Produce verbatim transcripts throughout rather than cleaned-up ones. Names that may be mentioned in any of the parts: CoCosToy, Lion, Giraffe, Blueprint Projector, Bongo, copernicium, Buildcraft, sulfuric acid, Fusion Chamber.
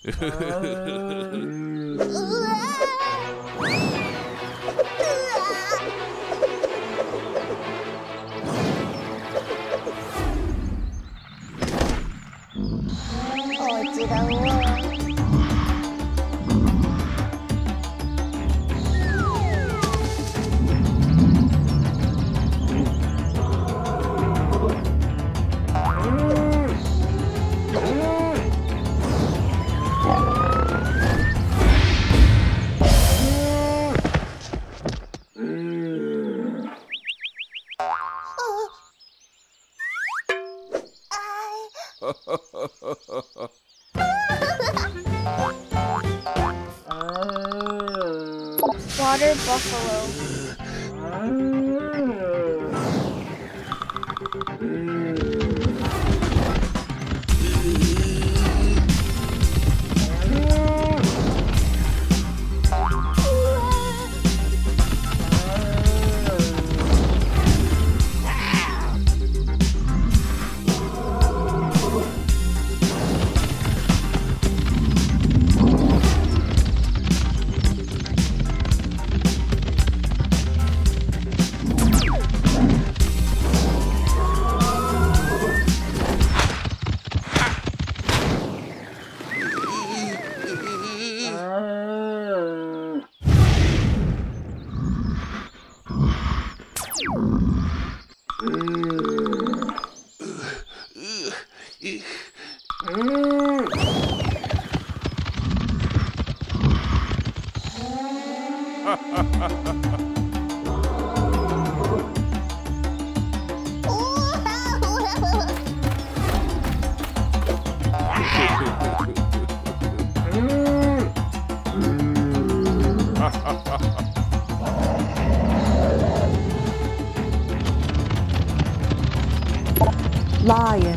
Water buffalo. Lion.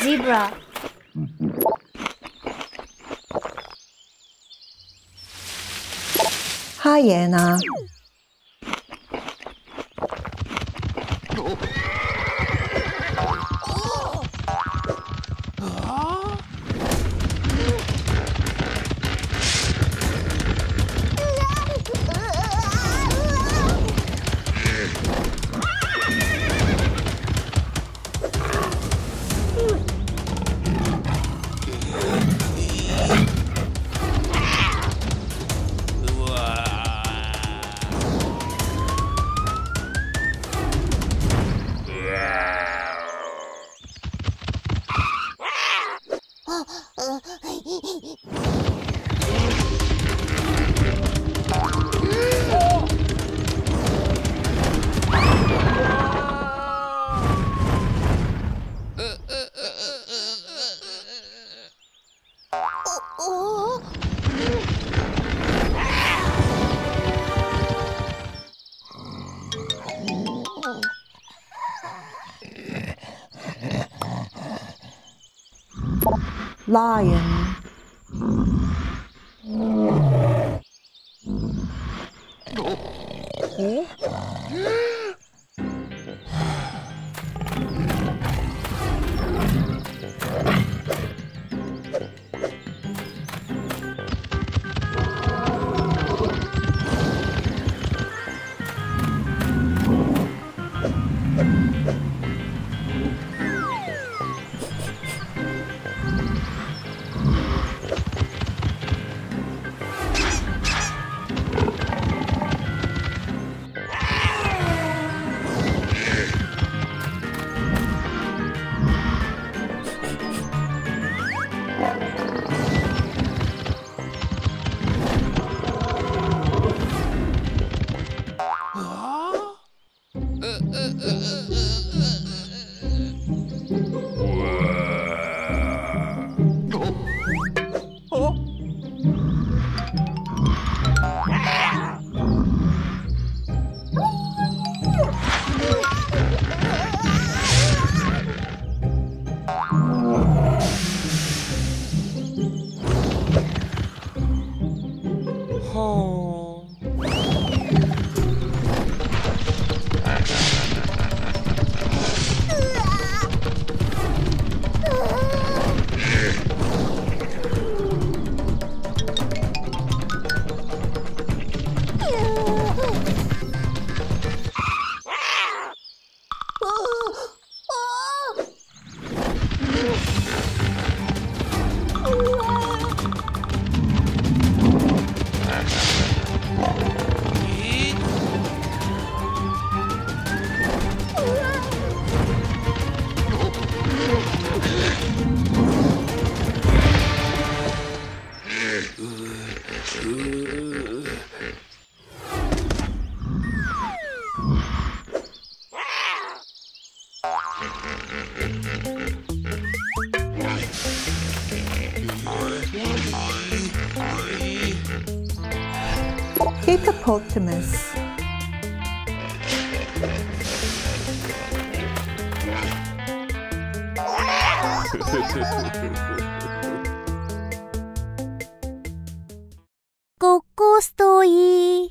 Zebra. Hyena. go. Lion. Hippopotamus. CoCosToy.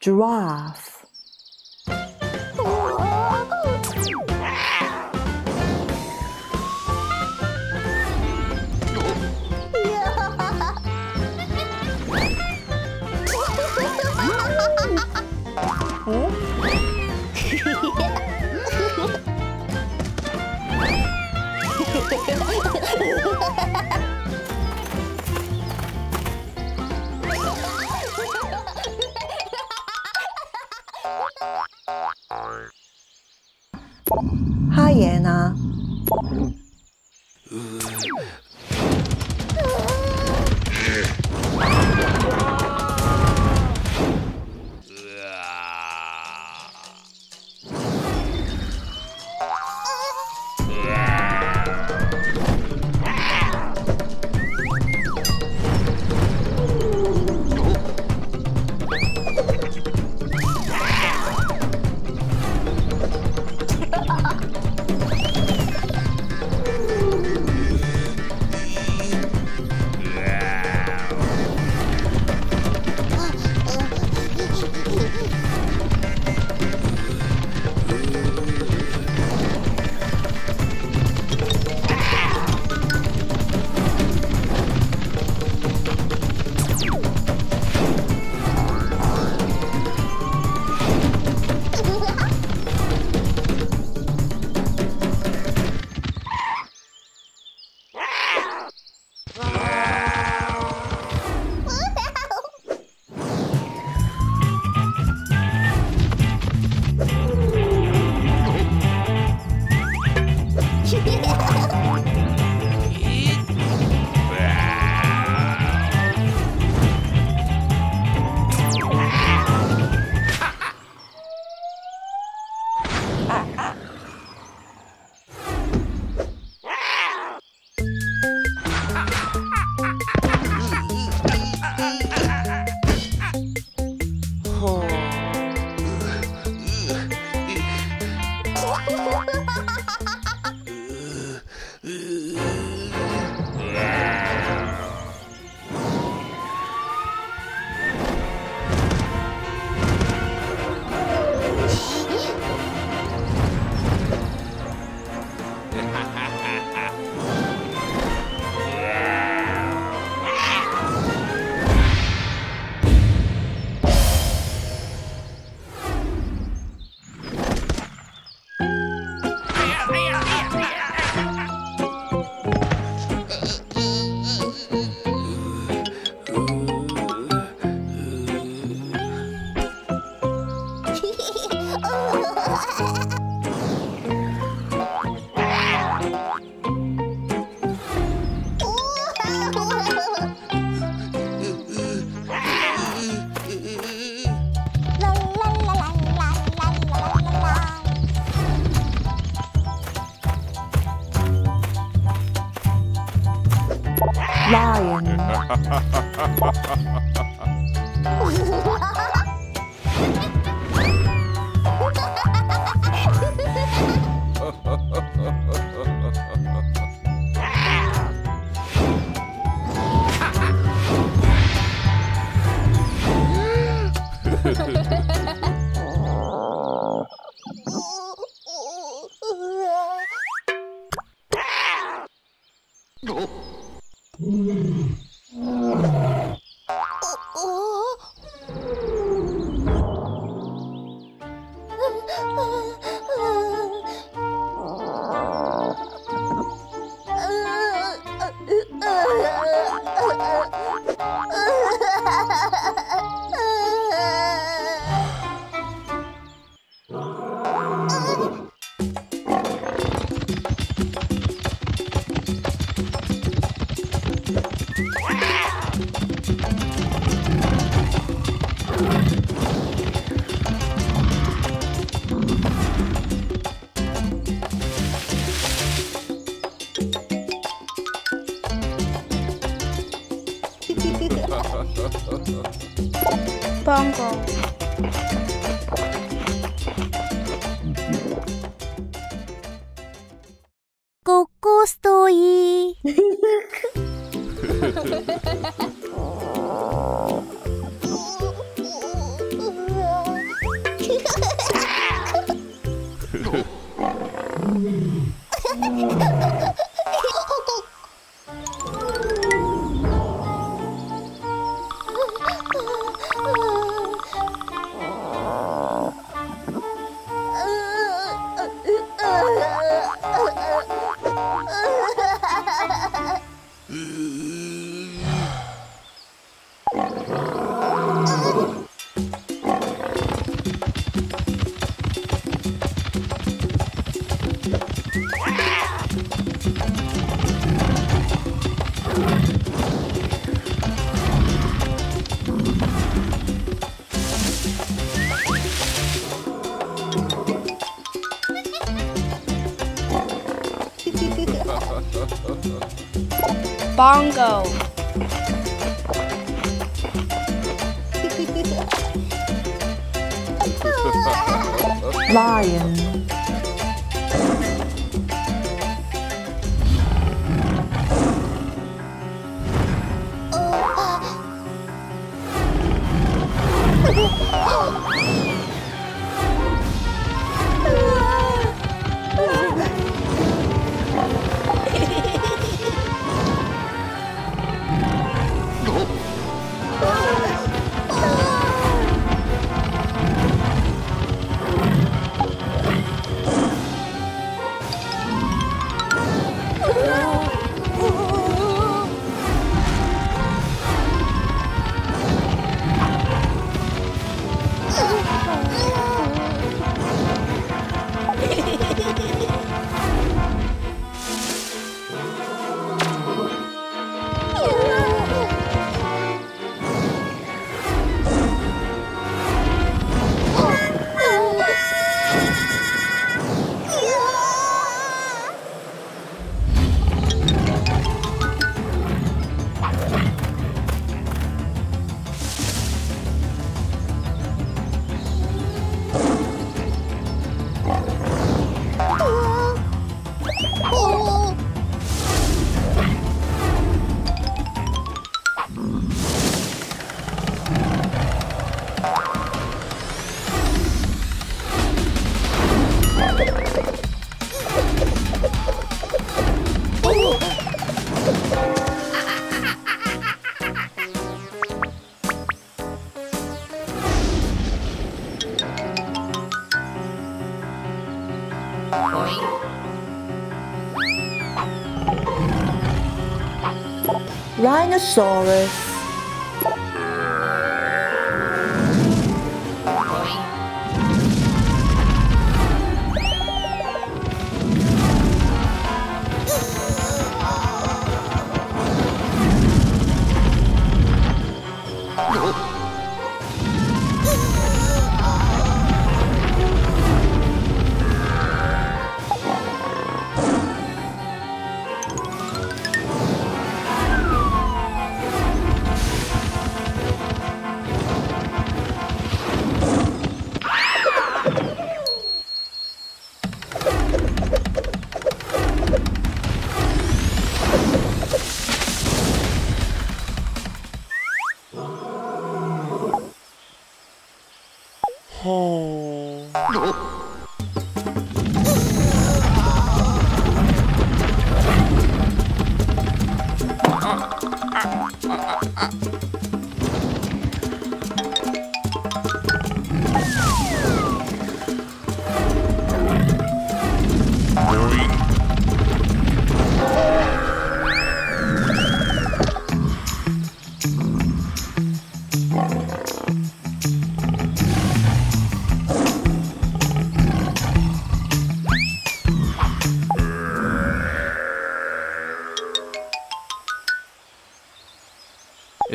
Giraffe. Hyena. Lion. Bongo. CoCosToy. Bongo. Lion. Dinosaurus.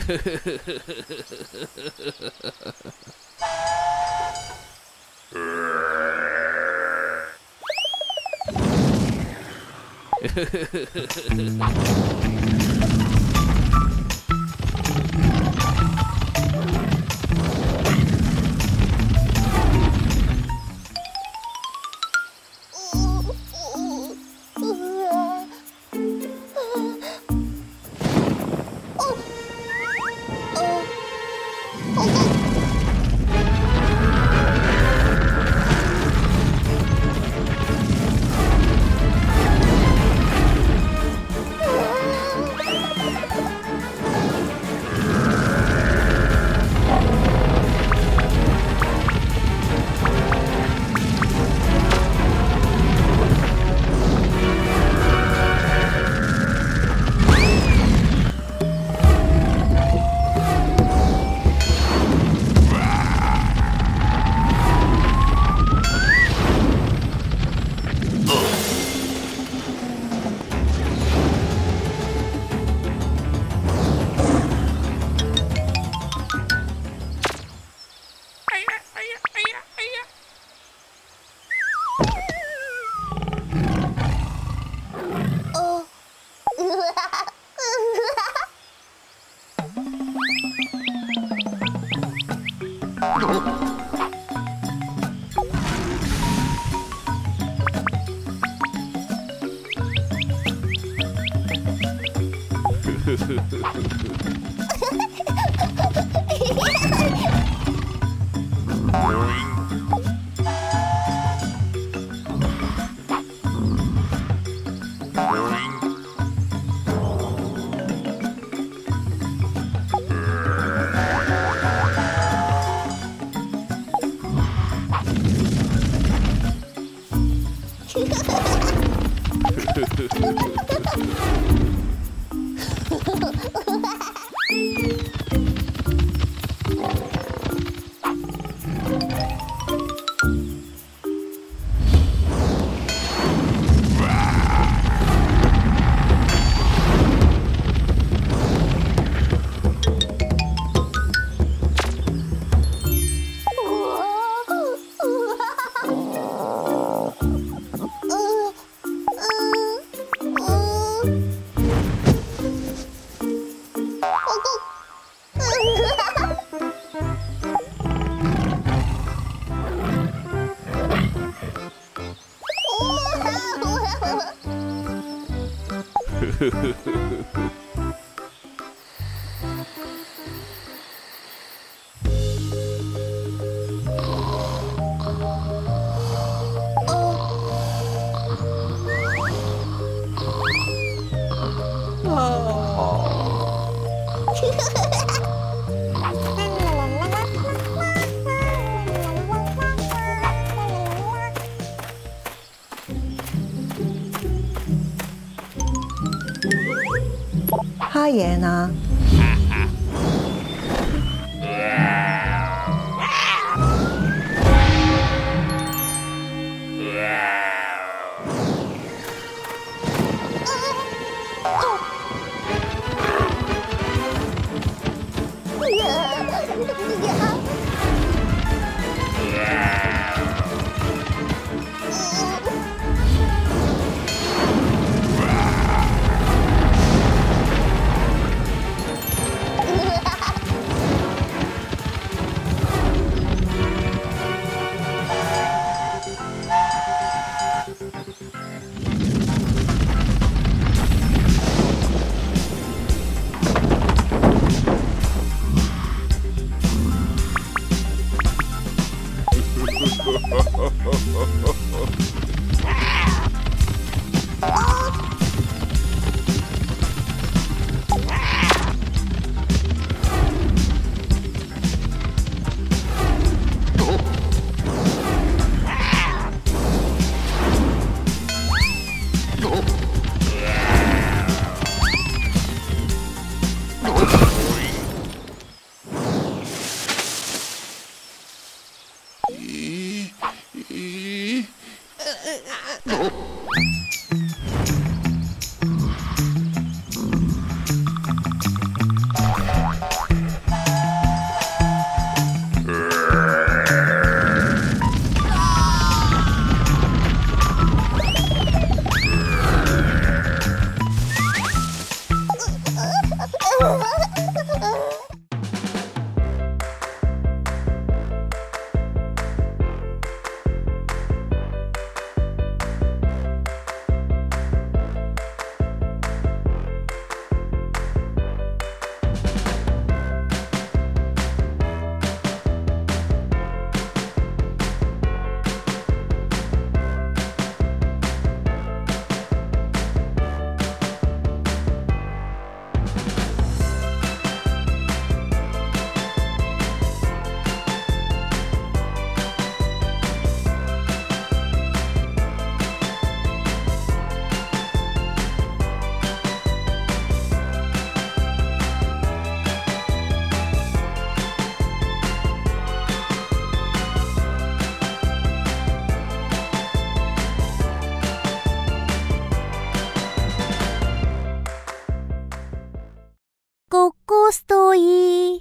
Diana. CoCosToy.